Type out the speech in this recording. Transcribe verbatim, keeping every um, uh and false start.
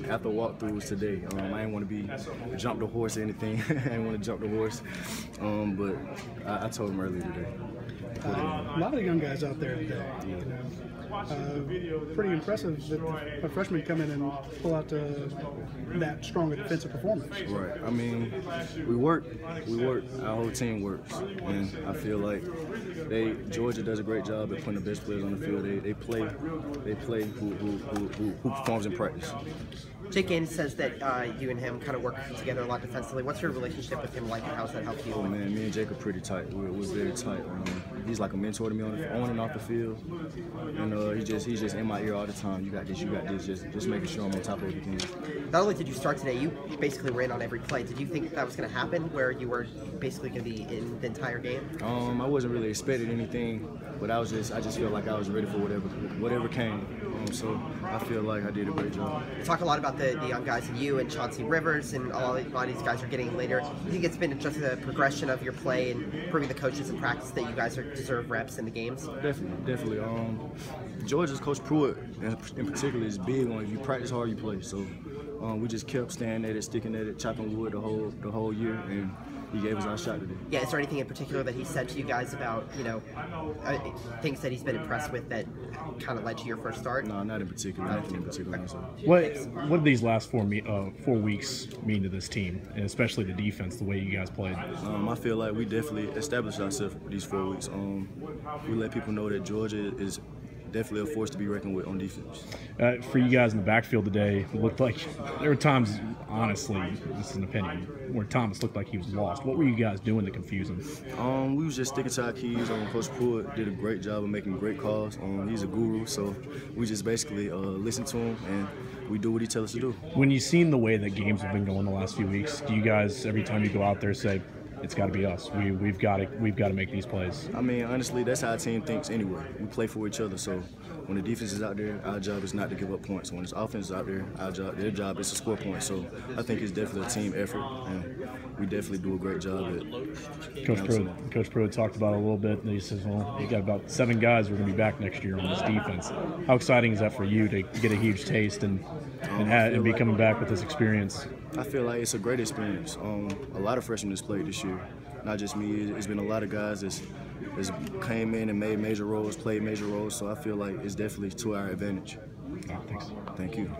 um, at the walkthroughs today. Um, I didn't want to be jump the horse or anything. I didn't want to jump the horse, um, but I, I told him earlier today. Uh, a lot of the young guys out there today. Yeah. You know, uh, pretty impressive that a freshman come in and pull out uh, that strong a defensive performance. Right. I mean, we work. We work. Our whole team works, and I feel like they Georgia does a great job at putting the best players on the field. They they play. They play who who who, who, who performs in practice. Jake Gaines says that uh, you and him kind of work together a lot defensively. What's your relationship with him like, and how's that helped you? Oh man, me and Jake are pretty tight. We're, we're very tight. Um, he's like a mentor to me on, on and off the field, and uh, he just he's just in my ear all the time. You got this, you got this. Just just making sure I'm on top of everything. Not only did you start today, you basically ran on every play. Did you think that was going to happen, where you were basically going to be in the entire game? Um, I wasn't really expecting anything, but I was just I just felt like I was ready for whatever whatever came. Um, so I feel like I did a great job. Talk a lot about. The, the young guys and you and Chauncey Rivers and all, a lot of these guys are getting later. I think it's been just the progression of your play and proving the coaches in practice that you guys are, deserve reps in the games? Definitely, definitely. Um, Georgia's coach Pruitt in particular is big on if you practice hard, you play. So um, we just kept staying at it, sticking at it, chopping wood the whole the whole year, and he gave us our shot today. Yeah, is there anything in particular that he said to you guys about, you know, uh, things that he's been impressed with that kind of led to your first start? No, not in particular. Not in particular. Okay. What What did these last four me uh, four weeks mean to this team, and especially the defense, the way you guys played? Um, I feel like we definitely established ourselves these four weeks. Um, we let people know that Georgia is definitely a force to be reckoned with on defense. Uh, for you guys in the backfield today, it looked like there were times, honestly, this is an opinion, where Thomas looked like he was lost. What were you guys doing to confuse him? Um, we was just sticking to our keys. Um, Coach Pruitt did a great job of making great calls. Um, he's a guru, so we just basically uh, listen to him and we do what he tells us to do. When you've seen the way that games have been going the last few weeks, do you guys, every time you go out there, say, it's got to be us. We, we've got to we've got to make these plays. I mean, honestly, that's how our team thinks anyway. We play for each other. So when the defense is out there, our job is not to give up points. When it's offense is out there, our job, their job is to score points. So I think it's definitely a team effort, and we definitely do a great job at. Coach Pruitt, Coach Pruitt talked about it a little bit, and he says, "Well, you got about seven guys who are going to be back next year on this defense." How exciting is that for you to get a huge taste and and, have, and be coming back with this experience? I feel like it's a great experience. Um, a lot of freshmen has played this year, not just me. It's been a lot of guys that's, that's came in and made major roles, played major roles. So I feel like it's definitely to our advantage. Thanks. Thank you.